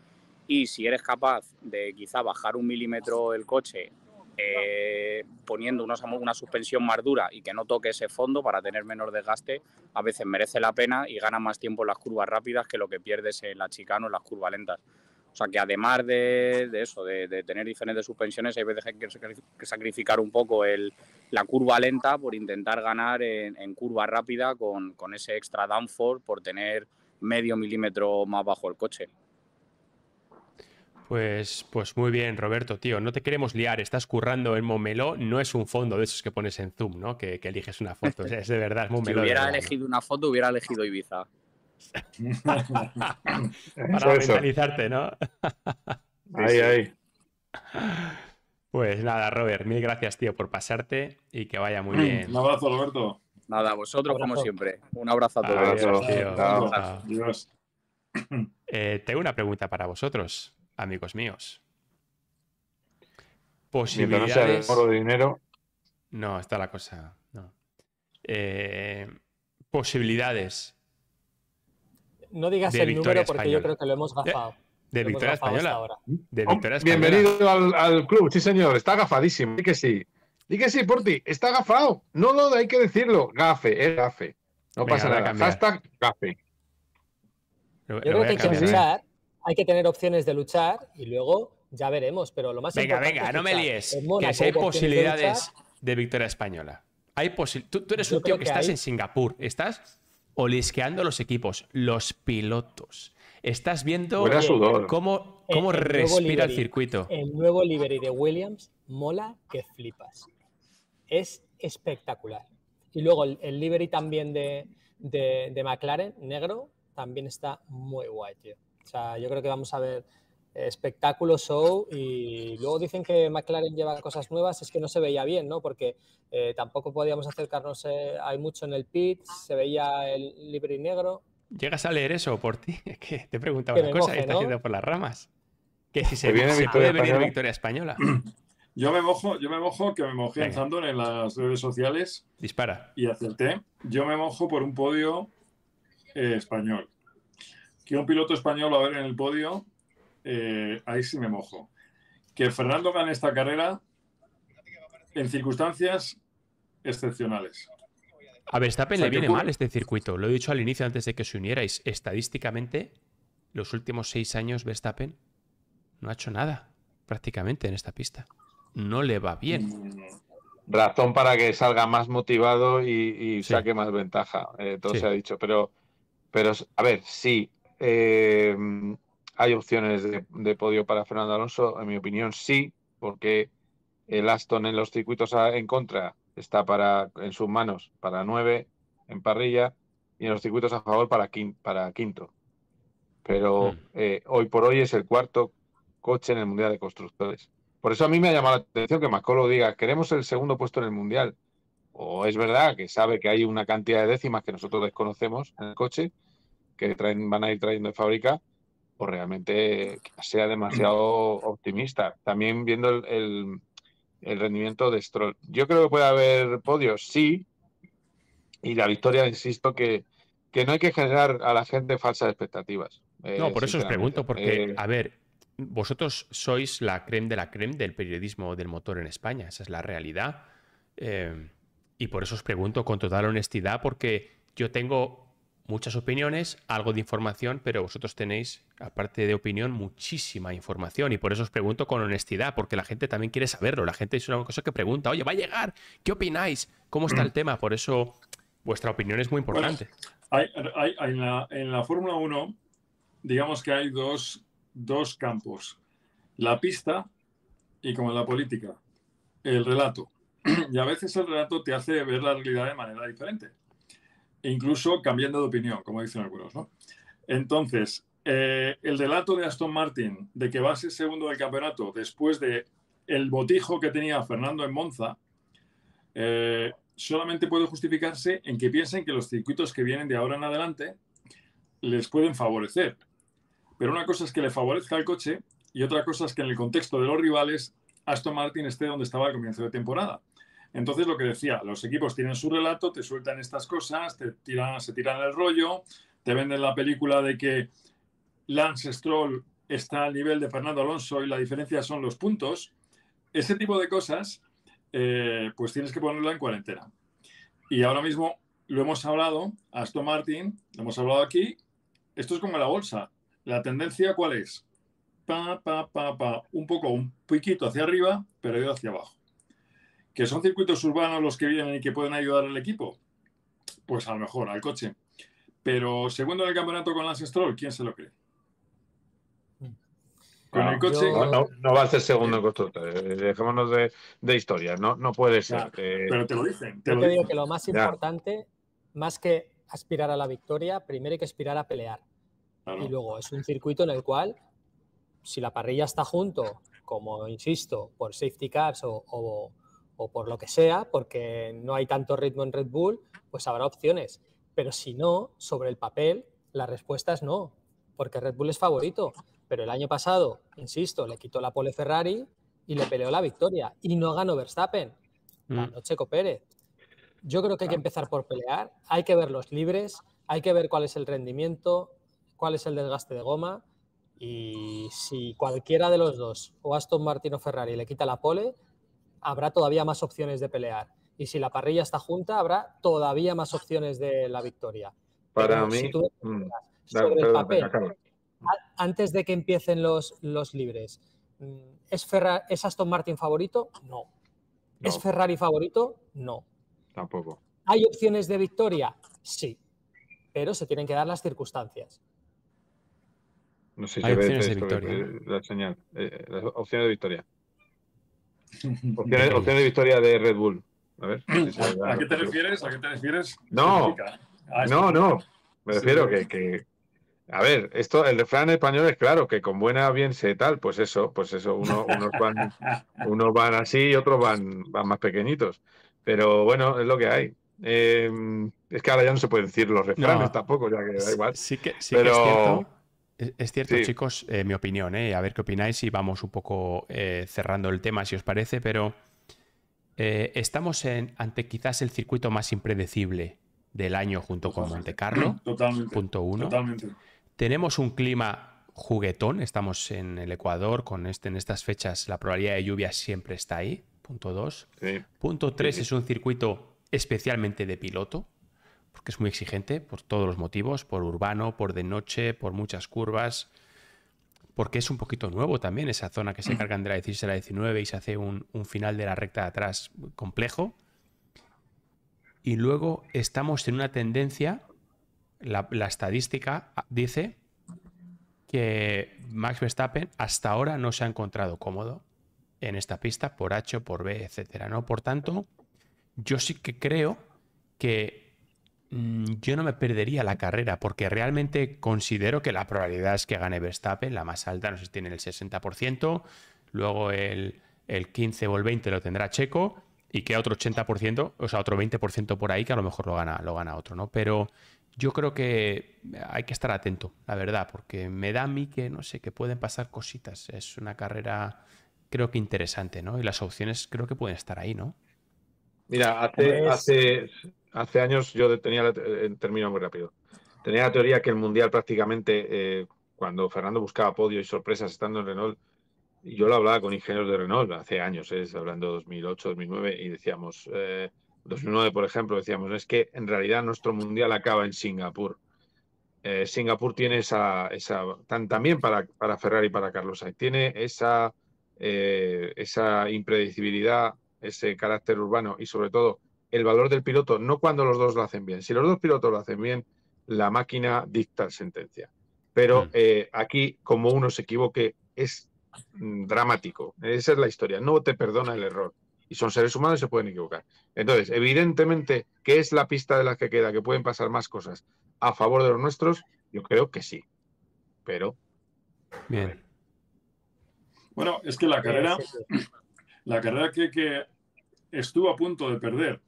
y si eres capaz de quizá bajar un milímetro el coche eh, poniendo una, una suspensión más dura y que no toque ese fondo para tener menor desgaste, a veces merece la pena y gana más tiempo en las curvas rápidas que lo que pierdes en la chicana o en las curvas lentas. O sea, que además de, de eso, de, de tener diferentes suspensiones, hay veces que hay que sacrificar un poco el, la curva lenta por intentar ganar en, en curva rápida con, con ese extra downforce por tener medio milímetro más bajo el coche. Pues, pues muy bien, Roberto, tío. No te queremos liar. Estás currando en Montmeló. No es un fondo de esos que pones en Zoom, ¿no? Que, que eliges una foto. O sea, es de verdad, es Montmeló. Si hubiera verdad, elegido ¿no? una foto, hubiera elegido Ibiza. Para mentalizarte, ¿no? Ahí, ahí. Pues nada, Robert, mil gracias, tío, por pasarte y que vaya muy bien. Un abrazo, Roberto. Nada, vosotros como siempre. Un abrazo a todos. Adiós, tío. Adiós. Adiós. Adiós. Eh, tengo una pregunta para vosotros, amigos míos. Posibilidades. No sea de dinero. No, está la cosa. No. Eh, posibilidades. No digas el número porque española. Yo creo que lo hemos gafado. De, de lo victoria gafado española. Ahora. De victoria española. Bienvenido al, al club, sí señor. Está gafadísimo. Dí que sí. Dí que sí, Porti. Está gafado. No, no, hay que decirlo. Gafe, es eh, gafe. No Venga, pasa nada. Hashtag gafe. Yo creo que hay que luchar. Hay que tener opciones de luchar y luego ya veremos. Pero lo más venga, importante. Venga, venga, no me líes. Mónaco, que si hay posibilidades de, de victoria española. Hay tú, tú eres yo un tío que, que estás hay... en Singapur. Estás olisqueando los equipos, los pilotos. Estás viendo cómo, cómo el, el respira el circuito. El nuevo livery de Williams mola que flipas. Es espectacular. Y luego el, el livery también de, de, de McLaren, negro, también está muy guay, tío. O sea, yo creo que vamos a ver espectáculo, show, y luego dicen que McLaren lleva cosas nuevas. Es que no se veía bien, ¿no? Porque eh, tampoco podíamos acercarnos eh, hay mucho en el pit, se veía el livery negro. ¿Llegas a leer eso por ti? Es que te preguntaba una cosa y está haciendo por las ramas. Que si se, viene se puede venir española. Victoria española. Yo me mojo, yo me mojo, que me mojé en Zandvoort en las redes sociales. Dispara. Y acerté. Yo me mojo por un podio eh, español. Que un piloto español a ver en el podio. Eh, ahí sí me mojo. Que Fernando gane esta carrera en circunstancias excepcionales. A Verstappen o sea, le viene mal este circuito. Lo he dicho al inicio antes de que os unierais. Estadísticamente, los últimos seis años Verstappen no ha hecho nada prácticamente en esta pista. No le va bien. Razón para que salga más motivado y, y sí. saque más ventaja. Eh, todo sí. se ha dicho. Pero, pero a ver, sí. Eh, ¿Hay opciones de, de podio para Fernando Alonso? En mi opinión, sí, porque el Aston en los circuitos a, en contra está para en sus manos para nueve en parrilla y en los circuitos a favor para, quim, para quinto. Pero mm. eh, hoy por hoy es el cuarto coche en el Mundial de Constructores. Por eso a mí me ha llamado la atención que Mascolo diga queremos el segundo puesto en el Mundial. O es verdad que sabe que hay una cantidad de décimas que nosotros desconocemos en el coche, que traen, van a ir trayendo de fábrica, o realmente sea demasiado optimista. También viendo el, el, el rendimiento de Stroll. Yo creo que puede haber podios, sí. Y la victoria, insisto, que, que no hay que generar a la gente falsas expectativas. Eh, no, por eso os pregunto, porque, eh, a ver, vosotros sois la crème de la crème del periodismo del motor en España. Esa es la realidad. Eh, y por eso os pregunto con total honestidad, porque yo tengo muchas opiniones, algo de información, pero vosotros tenéis, aparte de opinión, muchísima información. Y por eso os pregunto con honestidad, porque la gente también quiere saberlo. La gente es una cosa que pregunta, oye, ¿va a llegar? ¿Qué opináis? ¿Cómo está el tema? Por eso vuestra opinión es muy importante. Bueno, hay, hay, hay en la, en la Fórmula uno, digamos que hay dos, dos campos. La pista y, como en la política, el relato. Y a veces el relato te hace ver la realidad de manera diferente. Incluso cambiando de opinión, como dicen algunos, ¿no? Entonces, eh, el relato de Aston Martin de que va a ser segundo del campeonato después de el botijo que tenía Fernando en Monza, eh, solamente puede justificarse en que piensen que los circuitos que vienen de ahora en adelante les pueden favorecer. Pero una cosa es que le favorezca al coche y otra cosa es que en el contexto de los rivales Aston Martin esté donde estaba al comienzo de temporada. Entonces, lo que decía, los equipos tienen su relato, te sueltan estas cosas, te tiran, se tiran el rollo, te venden la película de que Lance Stroll está al nivel de Fernando Alonso y la diferencia son los puntos. Ese tipo de cosas, eh, pues tienes que ponerla en cuarentena. Y ahora mismo lo hemos hablado, Aston Martin, lo hemos hablado aquí, esto es como la bolsa. ¿La tendencia cuál es? Pa, pa, pa, pa, un poco, un piquito hacia arriba, pero ido hacia abajo. ¿Que son circuitos urbanos los que vienen y que pueden ayudar al equipo? Pues a lo mejor, al coche. Pero segundo en el campeonato con Lance Stroll, ¿quién se lo cree? Con el coche, yo... no, no va a ser segundo en constructores. Dejémonos de, de historia. No, no puede ser. Claro, eh... Pero te lo dicen. Te yo lo te digo dicen. Que lo más importante, ya. más que aspirar a la victoria, primero hay que aspirar a pelear. Claro. Y luego es un circuito en el cual, si la parrilla está junto, como insisto, por safety cars o, o, o por lo que sea, porque no hay tanto ritmo en Red Bull, pues habrá opciones. Pero si no, sobre el papel, la respuesta es no, porque Red Bull es favorito. Pero el año pasado, insisto, le quitó la pole Ferrari y le peleó la victoria. Y no ganó Verstappen, ganó Checo Pérez. Yo creo que hay que empezar por pelear, hay que ver los libres, hay que ver cuál es el rendimiento, cuál es el desgaste de goma. Y si cualquiera de los dos, o Aston Martin o Ferrari, le quita la pole, habrá todavía más opciones de pelear. Y si la parrilla está junta, habrá todavía más opciones de la victoria. Para Pero mí, si tú... mm, sobre perdón, el papel... Perdón, antes de que empiecen los, los libres, ¿es, Ferra ¿es Aston Martin favorito? No. no. ¿Es Ferrari favorito? No. Tampoco. ¿Hay opciones de victoria? Sí. Pero se tienen que dar las circunstancias. No sé si hay opciones de victoria. La señal. Eh, las opciones de victoria. Opciones, opciones de victoria de Red Bull. A ver. Si se da. ¿A qué te refieres? ¿A qué te refieres? No. No, no. Me refiero sí, que... que... A ver, esto, el refrán español es claro, que con buena bien se tal, pues eso, pues eso, uno, unos, van, unos van así y otros van, van más pequeñitos. Pero bueno, es lo que hay. Eh, es que ahora ya no se pueden decir los refranes no, tampoco, ya que da igual. Sí, sí que, sí Pero... que es cierto. Es, es cierto, sí. chicos, eh, mi opinión, eh, a ver qué opináis y vamos un poco eh, cerrando el tema, si os parece, pero eh, estamos en, ante quizás el circuito más impredecible del año junto con Monte Carlo. Totalmente. Punto uno. Totalmente. Tenemos un clima juguetón, estamos en el Ecuador, con este, en estas fechas la probabilidad de lluvia siempre está ahí, punto dos. Sí. Punto tres, sí. es un circuito especialmente de piloto, porque es muy exigente por todos los motivos, por urbano, por de noche, por muchas curvas, porque es un poquito nuevo también esa zona que se cargan de la dieciséis a la diecinueve y se hace un, un final de la recta de atrás complejo. Y luego estamos en una tendencia... La, la estadística dice que Max Verstappen hasta ahora no se ha encontrado cómodo en esta pista por H, por B, etcétera, ¿no? Por tanto, yo sí que creo que mmm, yo no me perdería la carrera porque realmente considero que la probabilidad es que gane Verstappen, la más alta, no sé si tiene el sesenta por ciento, luego el, el quince o el veinte lo tendrá Checo y queda otro ochenta por ciento, o sea, otro veinte por ciento por ahí que a lo mejor lo gana, lo gana otro, ¿no? Pero... yo creo que hay que estar atento, la verdad, porque me da a mí que, no sé, que pueden pasar cositas. Es una carrera, creo que interesante, ¿no? Y las opciones creo que pueden estar ahí, ¿no? Mira, hace, hace, hace años yo tenía, la, eh, termino muy rápido, tenía la teoría que el Mundial prácticamente, eh, cuando Fernando buscaba podio y sorpresas estando en Renault, yo lo hablaba con ingenieros de Renault hace años, eh, hablando dos mil ocho, dos mil nueve, y decíamos... Eh, dos mil nueve, por ejemplo, decíamos, es que en realidad nuestro mundial acaba en Singapur. Eh, Singapur tiene esa... esa tan, también para, para Ferrari y para Carlos Sainz, tiene esa, eh, esa impredecibilidad, ese carácter urbano y sobre todo el valor del piloto, no cuando los dos lo hacen bien. Si los dos pilotos lo hacen bien, la máquina dicta sentencia. Pero eh, aquí, como uno se equivoque, es dramático. Esa es la historia. No te perdona el error. Y son seres humanos y se pueden equivocar. Entonces, evidentemente, ¿qué es la pista de la que queda? ¿Que pueden pasar más cosas a favor de los nuestros? Yo creo que sí. Pero... bien. Bueno, es que la carrera... la carrera que, que estuvo a punto de perder,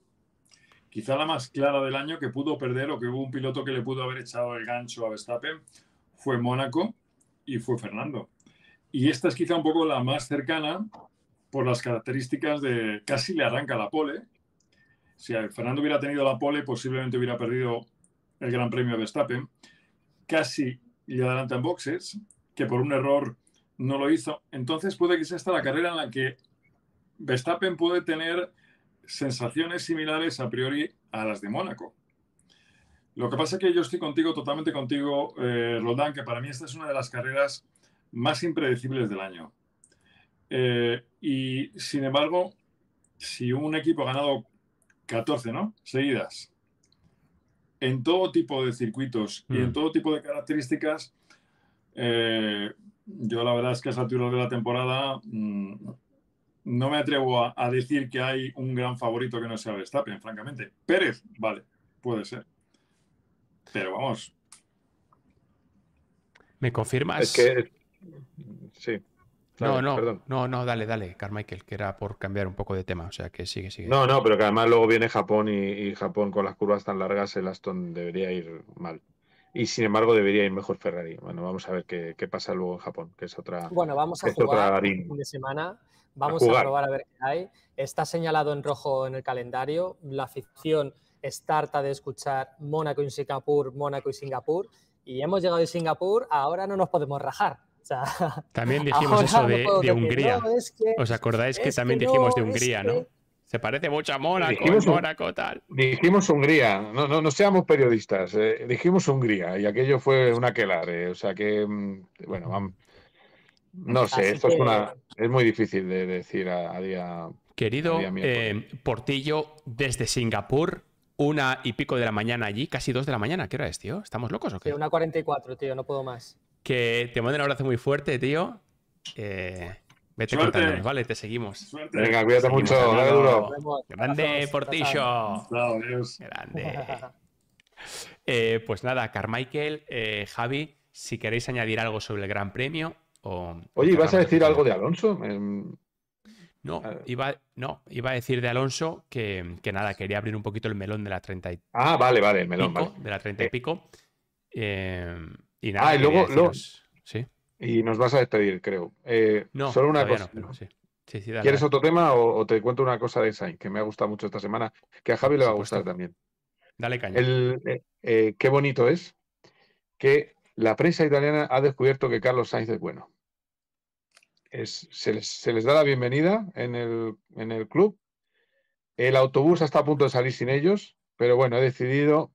quizá la más clara del año que pudo perder o que hubo un piloto que le pudo haber echado el gancho a Verstappen, fue Mónaco y fue Fernando. Y esta es quizá un poco la más cercana... por las características de casi le arranca la pole si Fernando hubiera tenido la pole, posiblemente hubiera perdido el Gran Premio de Verstappen. Casi le adelanta en boxes, que por un error no lo hizo. Entonces puede que sea esta la carrera en la que Verstappen puede tener sensaciones similares a priori a las de Mónaco. Lo que pasa es que yo estoy contigo, totalmente contigo, eh, Roldán, que para mí esta es una de las carreras más impredecibles del año. Eh, y, sin embargo, si un equipo ha ganado catorce, ¿no?, seguidas, en todo tipo de circuitos mm. y en todo tipo de características, eh, yo la verdad es que a esa altura de la temporada mmm, no me atrevo a, a decir que hay un gran favorito que no sea Verstappen, francamente. Pérez, vale, puede ser. Pero vamos. ¿Me confirmas? Es que... Sí. Dale, no, no, perdón. no, no, dale, dale, Carmichael, que era por cambiar un poco de tema, o sea que sigue, sigue. No, no, pero que además luego viene Japón y, y Japón con las curvas tan largas, el Aston debería ir mal. Y sin embargo debería ir mejor Ferrari. Bueno, vamos a ver qué, qué pasa luego en Japón, que es otra... Bueno, vamos a jugar el fin de semana, vamos a, a probar a ver qué hay. Está señalado en rojo en el calendario, la afición está harta de escuchar Mónaco y Singapur, Mónaco y Singapur, y hemos llegado de Singapur, ahora no nos podemos rajar. O sea, también dijimos eso de, no de Hungría. No, es que, ¿os acordáis que también que no, dijimos de Hungría, no? Que... Se parece mucho a Mónaco, Mónaco tal. Dijimos Hungría, no, no, no seamos periodistas, eh, dijimos Hungría y aquello fue una quelare, o sea que, bueno, no sé, así esto que... es, una, es muy difícil de decir a, a día. Querido a día eh, Portillo, desde Singapur, una y pico de la mañana allí, casi dos de la mañana, ¿qué hora es, tío? ¿Estamos locos o qué? Sí, una cuarenta y cuatro, tío, no puedo más. Que te mando un abrazo muy fuerte, tío. Eh, vete contándonos, ¿vale? Te seguimos. Suerte. Venga, cuídate mucho. Dale duro. Grande, Portillo. Grande. Eh, pues nada, Carmichael, eh, Javi, si queréis añadir algo sobre el Gran Premio o... Oye, ¿vas a decir algo de Alonso? No, iba, no, iba a decir de Alonso que, que nada, quería abrir un poquito el melón de la treinta y pico. Ah, vale, vale, el melón, vale. De la treinta y pico. Eh... Y nada, ah, y luego, luego ¿sí? Y nos vas a despedir, creo. Eh, no, solo una cosa. No, pero sí. Sí, sí, dale, ¿quieres dale. otro tema o, o te cuento una cosa de Sainz que me ha gustado mucho esta semana? Que a Javi le va a gustar también. Dale caña. El, eh, eh, qué bonito es que la prensa italiana ha descubierto que Carlos Sainz es bueno. Es, se, les, se les da la bienvenida en el, en el club. El autobús está a punto de salir sin ellos, pero bueno, he decidido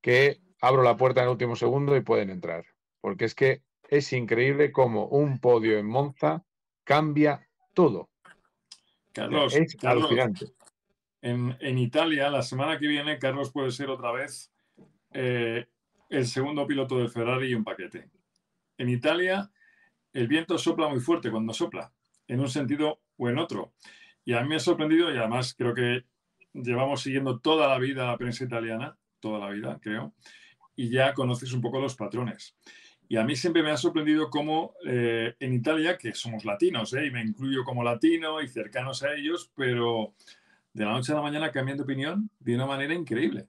que... abro la puerta en el último segundo y pueden entrar. Porque es que es increíble cómo un podio en Monza cambia todo. Carlos, es Carlos, alucinante. En, en Italia, la semana que viene, Carlos puede ser otra vez eh, el segundo piloto de Ferrari y un paquete. En Italia, el viento sopla muy fuerte cuando sopla, en un sentido o en otro. Y a mí me ha sorprendido, y además creo que llevamos siguiendo toda la vida la prensa italiana, toda la vida, creo, y ya conoces un poco los patrones. Y a mí siempre me ha sorprendido cómo eh, en Italia, que somos latinos, ¿eh? y me incluyo como latino y cercanos a ellos, pero de la noche a la mañana cambian de opinión de una manera increíble.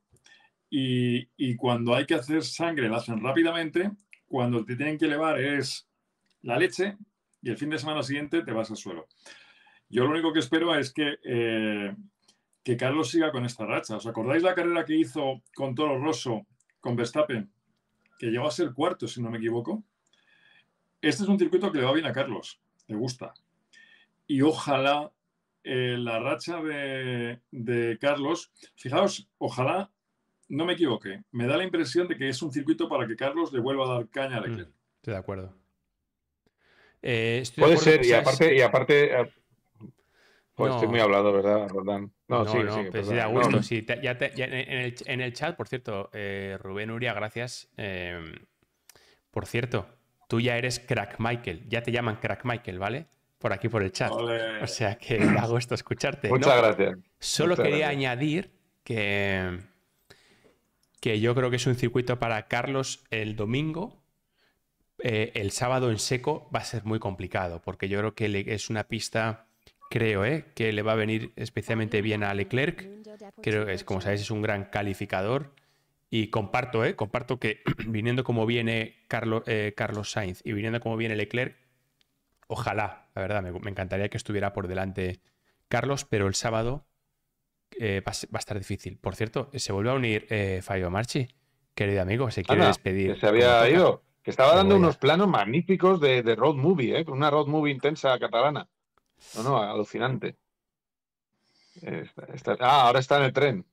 Y, y cuando hay que hacer sangre, la hacen rápidamente, cuando te tienen que elevar es la leche y el fin de semana siguiente te vas al suelo. Yo lo único que espero es que... Eh, que Carlos siga con esta racha. ¿Os acordáis la carrera que hizo con Toro Rosso, con Verstappen? Que llegó a ser cuarto, si no me equivoco. Este es un circuito que le va bien a Carlos. Le gusta. Y ojalá eh, la racha de, de Carlos... Fijaos, ojalá no me equivoque. Me da la impresión de que es un circuito para que Carlos le vuelva a dar caña a Leclerc. Mm, estoy de acuerdo. Eh, estoy Puede de acuerdo ser, y aparte... Y aparte Pues no. Estoy muy hablado, ¿verdad, Roldán? No, no, sigue, no sigue, pero sí, da gusto. No. Sí, te, ya te, ya en, el, en el chat, por cierto, eh, Rubén Uria, gracias. Eh, por cierto, tú ya eres Crack Michael, ya te llaman Crack Michael, ¿vale? Por aquí, por el chat. Olé. O sea que da gusto escucharte. Muchas no, gracias. Solo Muchas quería gracias. añadir que, que yo creo que es un circuito para Carlos el domingo. Eh, el sábado en seco va a ser muy complicado, porque yo creo que le, es una pista... Creo eh, que le va a venir especialmente bien a Leclerc. Creo que, como sabéis, es un gran calificador. Y comparto, eh, comparto que viniendo como viene Carlos, eh, Carlos Sainz y viniendo como viene Leclerc, ojalá, la verdad, me, me encantaría que estuviera por delante Carlos, pero el sábado eh, va, va a estar difícil. Por cierto, se vuelve a unir eh, Fabio Marchi, querido amigo, se quiere Ana, despedir. Que se había ido, que estaba dando a... unos planos magníficos de, de road movie, ¿eh? Una road movie intensa catalana. No, no, alucinante. Está, está... Ah, ahora está en el tren.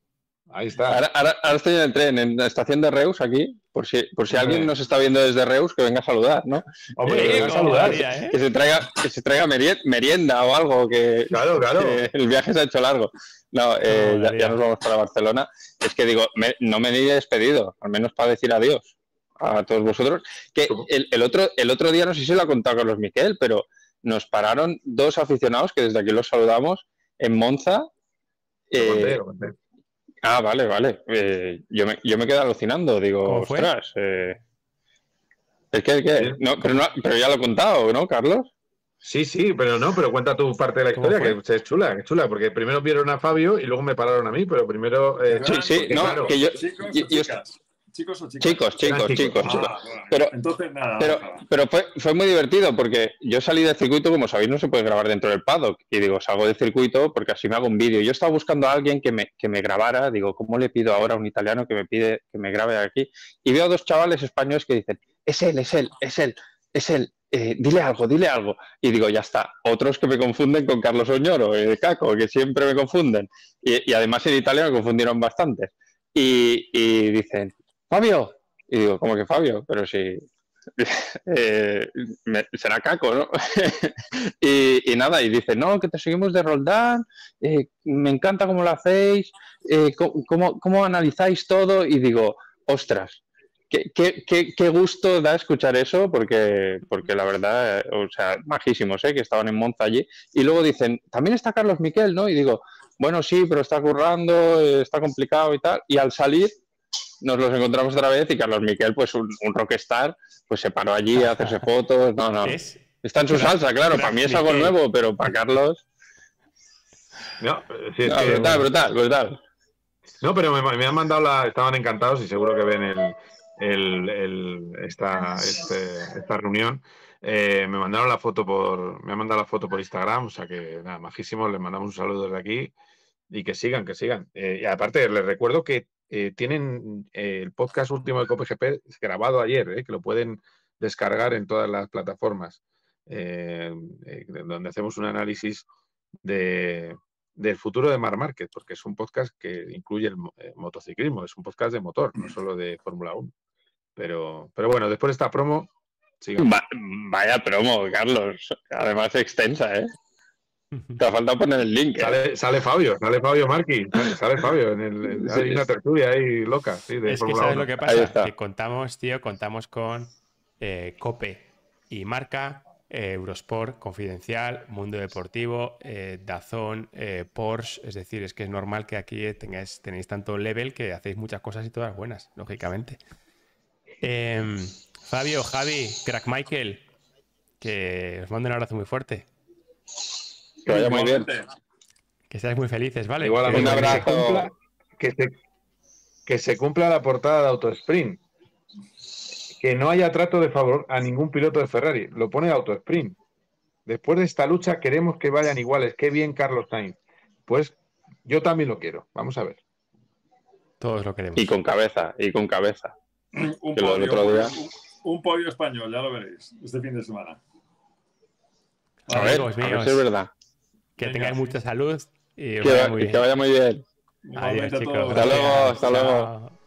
Ahí está. Ahora, ahora, ahora estoy en el tren, en la estación de Reus, aquí, por si, por si alguien nos está viendo desde Reus, que venga a saludar, ¿no? Hombre, eh, que venga a saludar. María, ¿eh? Que se traiga, que se traiga merienda o algo, que, claro, claro. que el viaje se ha hecho largo. No, eh, no ya, ya nos vamos para Barcelona. Es que digo, me, no me he despedido, al menos para decir adiós a todos vosotros. Que el, el, otro, el otro día, no sé si lo ha contado Carlos Miquel, pero nos pararon dos aficionados, que desde aquí los saludamos, en Monza. Eh, contero, contero. Ah, vale, vale. Eh, yo, me, yo me quedo alucinando. Digo, ostras. Eh... Es que, es que... No, pero, no, pero ya lo he contado, ¿no, Carlos? Sí, sí, pero no, pero cuenta tu parte de la historia, que es chula, es chula, porque primero vieron a Fabio y luego me pararon a mí, pero primero... Eh, sí, sí, porque, no, claro, que yo... Chicos, yo, yo chicos o chicas. Chicos, chicos, chicos. chicos. Ah, bueno, pero, entonces nada. Pero, pero fue, fue muy divertido porque yo salí del circuito, como sabéis, no se puede grabar dentro del paddock. Y digo, salgo del circuito porque así me hago un vídeo. Yo estaba buscando a alguien que me, que me grabara. Digo, ¿cómo le pido ahora a un italiano que me pide que me grabe aquí? Y veo a dos chavales españoles que dicen, es él, es él, es él, es él. Eh, dile algo, dile algo. Y digo, ya está. Otros que me confunden con Carlos Oñoro, el Caco, que siempre me confunden. Y, y además en Italia me confundieron bastante. Y, y dicen... Fabio, y digo, ¿cómo que Fabio? Pero sí, eh, me, será Caco, ¿no? y, y nada, y dice, no, que te seguimos de Roldán, eh, me encanta cómo lo hacéis, eh, cómo, cómo analizáis todo, y digo, ostras, qué, qué, qué, qué gusto da escuchar eso, porque, porque la verdad, o sea, majísimos, ¿eh? Que estaban en Monza allí, y luego dicen, también está Carlos Miquel, ¿no? Y digo, bueno, sí, pero está currando, está complicado y tal, y al salir... Nos los encontramos otra vez y Carlos Miquel, pues un, un rockstar, pues se paró allí a hacerse fotos. No, no. ¿Es? Está en su salsa, claro. Para mí es algo nuevo, pero para Carlos... No, sí, no, que... Brutal, brutal, brutal. No, pero me, me han mandado la... Estaban encantados y seguro que ven el, el, el, esta, este, esta reunión. Eh, me mandaron la foto por... Me han mandado la foto por Instagram, o sea que nada, majísimo. Les mandamos un saludo desde aquí y que sigan, que sigan. Eh, y aparte, les recuerdo que Eh, tienen eh, el podcast último de COPGP grabado ayer, eh, que lo pueden descargar en todas las plataformas, eh, eh, donde hacemos un análisis de, del futuro de Mar Márquez, porque es un podcast que incluye el eh, motociclismo, es un podcast de motor, no solo de Fórmula uno. Pero, pero bueno, después de esta promo... Va, vaya promo, Carlos. Además extensa, ¿eh? Te falta poner el link. ¿eh? Sale, sale Fabio, sale Fabio Marchi, sale, sale Fabio. En el, en, hay una tertulia ahí loca. Sí, de es que ¿sabes lo que pasa? Que contamos, tío, contamos con eh, COPE y Marca, eh, Eurosport, Confidencial, Mundo Deportivo, eh, Dazón, eh, Porsche. Es decir, es que es normal que aquí tengáis, tenéis tanto level que hacéis muchas cosas y todas buenas, lógicamente. Eh, Fabio, Javi, Crack Michael, que os mando un abrazo muy fuerte. Que vaya muy bien. Que seáis muy felices, ¿vale? Igual, un abrazo. Que se, cumpla, que, se, que se cumpla la portada de Autosprint. Que no haya trato de favor a ningún piloto de Ferrari. Lo pone Autosprint. Después de esta lucha queremos que vayan iguales. Qué bien, Carlos Sainz. Pues yo también lo quiero. Vamos a ver. Todos lo queremos. Y con cabeza, y con cabeza. Un, podio, día... un, un podio español, ya lo veréis. Este fin de semana. A, a ver, amigos, a ver si es verdad. Que tengáis mucha salud y que, vaya muy bien. que vaya muy bien. Adiós, chicos. Hasta luego, hasta luego.